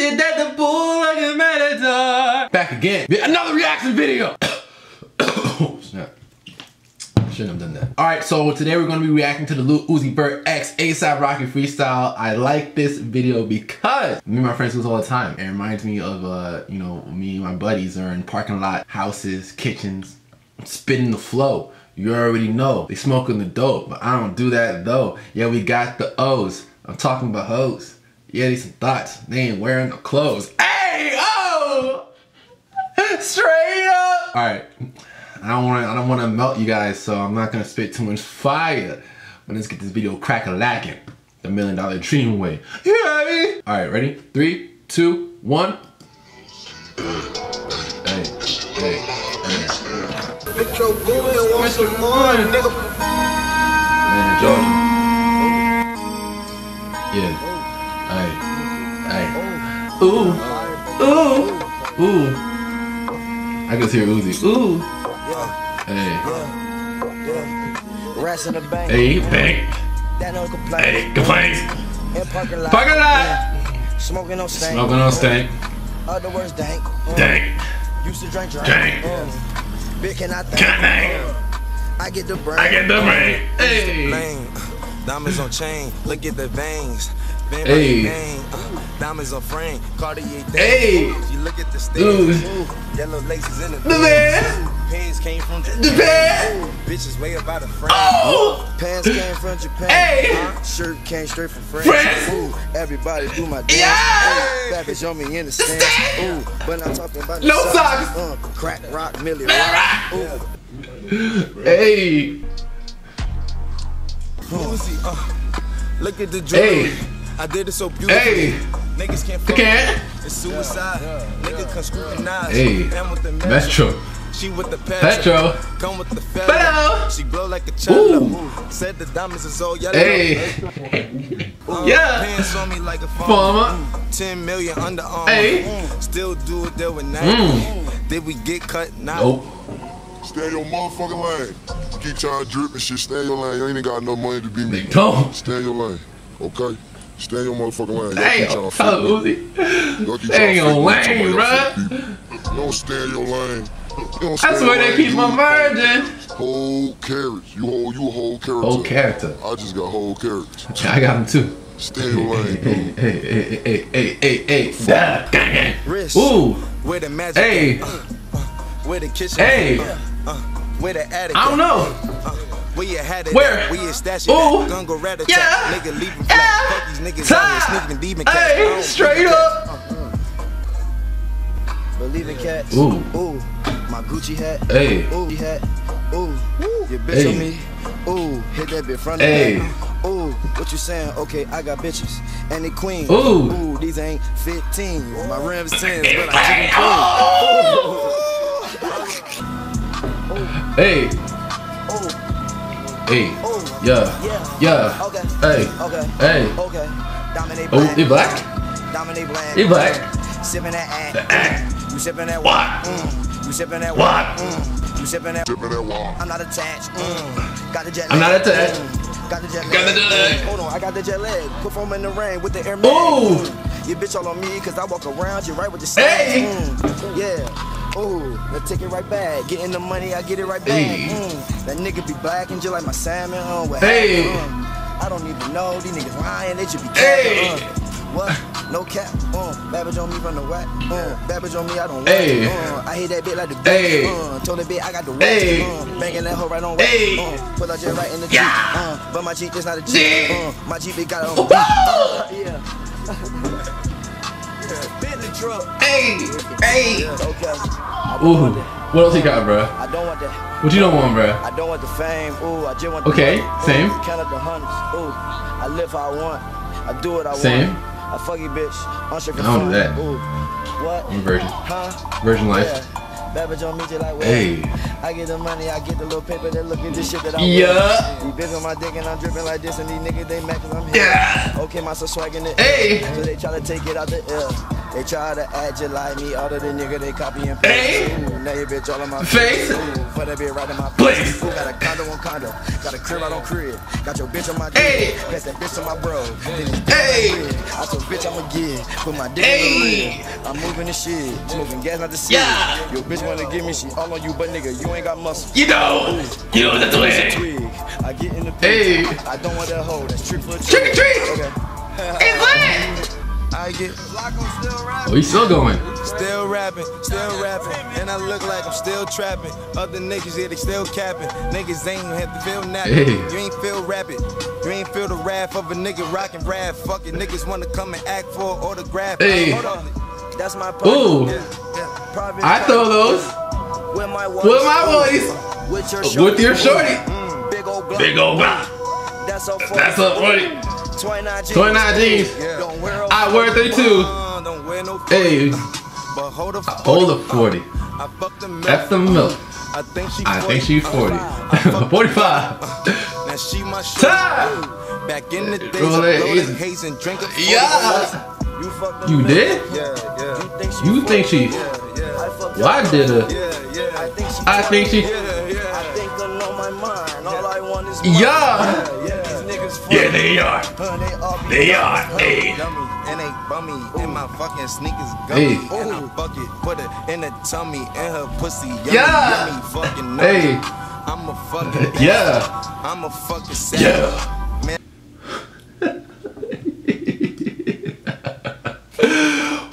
did that to bull like a matador. Back again. Another reaction video. Oh, snap. Shouldn't have done that. Alright, so today we're going to be reacting to the Lil Uzi Vert X ASAP Rocky freestyle. I like this video because me and my friends do this all the time. It reminds me of, you know, me and my buddies are in parking lot, houses, kitchens, spinning the flow. You already know. They smoking the dope, but I don't do that though. Yeah, we got the O's. I'm talking about hoes. Yeah, these some thoughts. They ain't wearing the clothes. Hey, oh! Straight up! Alright. I don't wanna melt you guys, so I'm not gonna spit too much fire. But let's get this video crack-a-lacking. The $1 million dream way. You know what I mean? Alright, ready? 3, 2, 1. Hey, hey, hey. Bitch, your boy wants some more, nigga. Man, enjoy. Yeah. Hey, hey. Ooh, ooh, ooh. I can hear Uzi. Ooh. Hey, bank. Hey, complaints. Parking lot. Smoking on stank. Smoking on stank. Other words, dank. Dank. Used to drink. Dank. Big can I think? I get the brain. I get the brain. Hey. Diamonds on chain. Look at the veins. Hey. Diamonds on frame. Cartier. Hey. You look at the stage. Yellow laces in the van. Pants came from Japan. Bitches way about a friend. Oh. Pants came from Japan. Hey. Shirt came straight from France. Ooh, everybody do my dance. Yeah. Savage on me in the stands. Ooh, but I'm talking about no socks. Crack rock, Millie rock. Ooh. Hey. Uzi, look at the jewelry. I did it so beautiful. Hey. Niggas can't fuck. It's suicide. Niggas can scrutinize. Hey. Metro. She with the Petro. Come with the feather. She blow like a child. Said the diamonds is all yellow. Hey. Yeah. Pants on me like a farmer. 10 million underarm. Hey. Still do it there with now. Did we get cut? Nope. Stay your motherfucking lane. Keep trying to drip and shit. Stay your lane. You ain't got no money to be me. Don't. Stay your lane. Okay? Stay your motherfucking lane. Dang. Y'all keep Uzi. Stay your lane, bruh. Don't stay in your lane. That's where they keep my virgin. Whole carrots. You a whole character. Whole character. I just got whole carrots. I got them too. Stay away. Hey. Ooh. Where the magic. Hey. Where the kitchen. Hey. Where the attic. I don't know. Where you had it. Where? Where you stashed it. Ooh. Yeah. Nigga leaving flat. Fuck these niggas out here sneaking demon cats. Hey. Straight up. Believe in cats. Ooh. Ooh. My Gucci hat. Hey. Ooh. Hat. Ooh. Your bitch on me. Ooh. Hit that bit front of me. Ooh. What you saying? Okay, I got bitches. And they queen. Ooh. Ooh. These ain't 15. My rims 10. But I chicken food. Hey. Hey. Yeah. Yeah. Hey. Hey. Dominate black. He black. Dominate black. He black. Sipping that act. You sipping that what? You sippin' that what? You sippin' that wall. I'm not attached. Got the jet lag. I'm not attached. Got the jet lag. Got the jet lag. Hold on, I got the jet lag. Perform in the rain with the airman. Ooh. Your bitch all on me, cause I walk around you right with the same. Hey. Yeah. Ooh. Let's take it right back. Getting the money, I get it right back. Hey. That nigga be black and just like my salmon. Hey. I don't even know. These niggas lying. They should be capping. Hey. What? No cap, babbage on me from the whack, babbage on me, I don't want I hit that bit like the bitch, told the bit I got the way, banging that hoe right on way, put out jet right in the Jeep, but my Jeep is not a Jeep, my Jeep it got on beat, yeah, been the truck, hey, okay, ooh, what else you got, bruh? I don't want that. What you don't want, bruh? I don't want the fame, ooh, I just want the okay, same, count up the hundreds, ooh, I live how I want, I do what I want, same. A fucky bitch, I'm that. Ooh. What? I'm virgin. Huh? Virgin life. Yeah. Babbage on me till I win. Hey. I get the money, I get the little paper. They look at this shit that I'm doing. These bitches on my dick and I'm dripping like this. And these niggas, they mad cause I'm here. Yeah. Okay, my so swagging it. Hey. So they try to take it out the air. They try to act just like me, other than nigga, they copy and paste. Now you bitch all in my face. For that bitch right in my place. Got a condo on condo, got a crib out on crib. Got your bitch on my dick, pass that bitch on my bro. Hey, I told bitch I'ma get, put my dick in the ring. I'm moving the shit, smoking gas not the shit. Yeah. Your bitch wanna give me, she all on you, but nigga, you ain't got muscle. You know that's the way. I get in the pit. I don't want that hoe. That's trick for a trick. Trick or treat. Okay. It's lit. I get. Oh, he's still going. Still rapping, still rapping. And I look like I'm still trapping. Other niggas here, they still capping. Niggas ain't have to feel nothing. You ain't feel rapid. You ain't feel the wrath of a nigga rocking rap. Fucking niggas wanna come and act for an autograph. Hold on. That's my part. Ooh. Yeah. I throw those. With my voice. With your shorty. Big old block. That's up for it. 29 G's. I wear 32. Hey, hold up 40. That's the milk. I think she's 40. 45. Time. Back in the days and drink. Yeah. You did? You think she? Well, I did her. I think she. Yeah, they are. They are. Hey. And they bummy in my fucking sneakers. Gummy in a bucket. Put it in a tummy and her pussy. Yeah. Fucking hey. I'm a fucking I'm a fucking savage. Woo!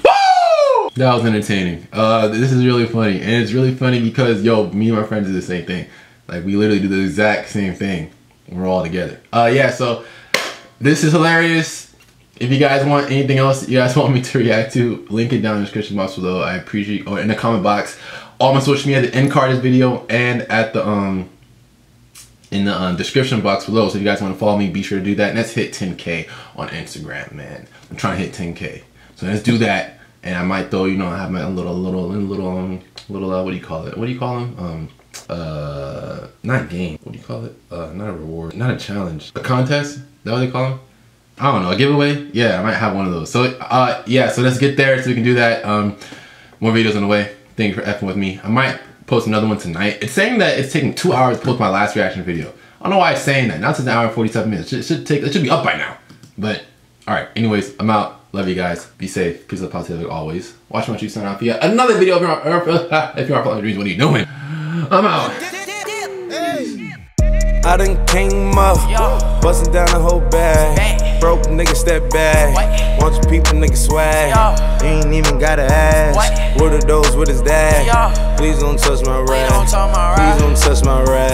That was entertaining. This is really funny, and it's really funny because yo, me and my friends do the same thing. Like we literally do the exact same thing. We're all together. Yeah, so this is hilarious. If you guys want anything else you guys want me to react to, link it down in the description box below. I appreciate or in the comment box. All my social media at the end card of this video and at the in the description box below. So if you guys want to follow me, be sure to do that. And let's hit 10K on Instagram, man. I'm trying to hit 10K. So let's do that. And I might though, you know, I have my little what do you call it? What do you call them? Not game. What do you call it? Not a reward. Not a challenge. A contest? Is that what they call them? I don't know. A giveaway? Yeah, I might have one of those. So, yeah. So let's get there so we can do that. More videos on the way. Thank you for effing with me. I might post another one tonight. It's saying that it's taking 2 hours to post my last reaction video. I don't know why it's saying that. Now it's an hour and 47 minutes. It should be up by now. But, alright. Anyways, I'm out. Love you guys. Be safe. Peace out, positive like always. Watch my you sign off for yet another video. If you're on your dreams, what are you doing? I'm out. I done came up, bustin' down the whole bag. Broke nigga step back, watch people nigga swag. You ain't even gotta ask, what are those with his dad? Please don't touch my rag, please don't touch my rag.